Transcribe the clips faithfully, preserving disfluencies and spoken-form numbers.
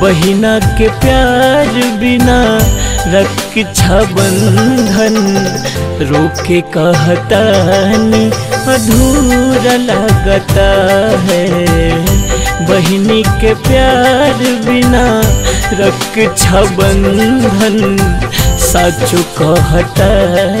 बहिना के प्यार बिना रक्षा बंधन रोके कहता अधूरा लगता है। बहिनी के प्यार बिना रक्षा बंधन साचो कहता है।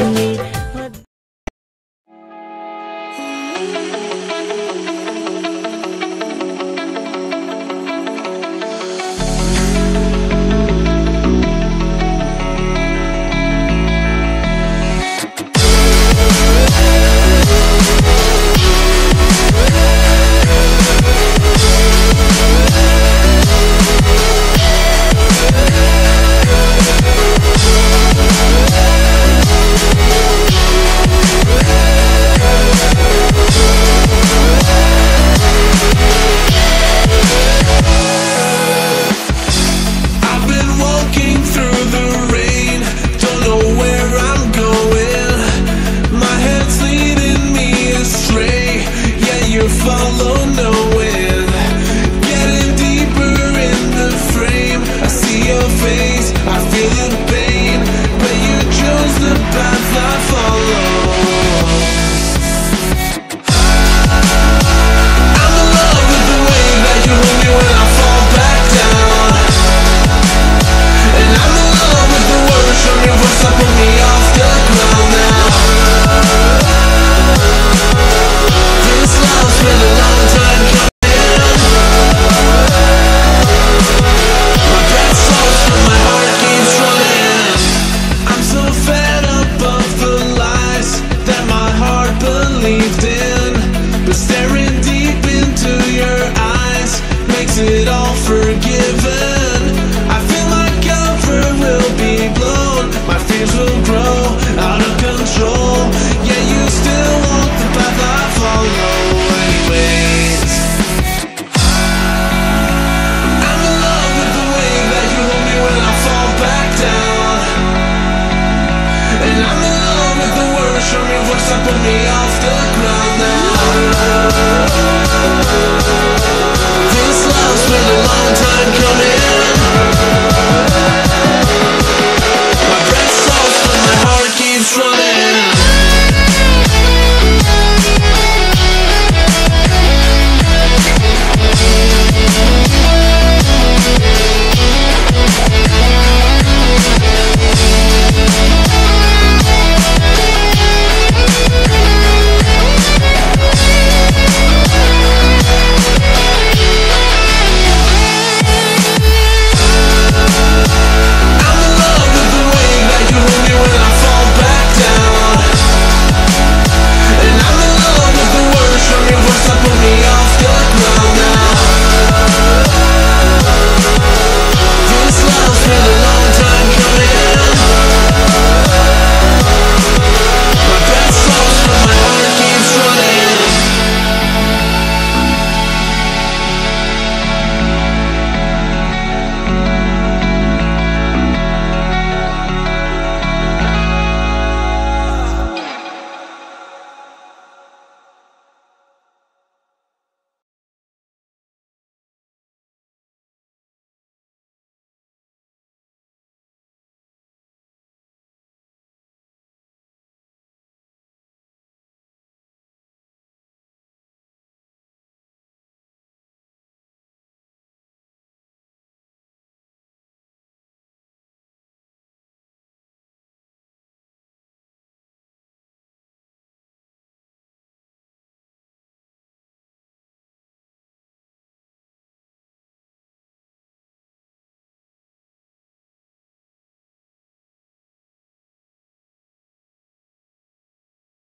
Show me what's up on me off the ground now.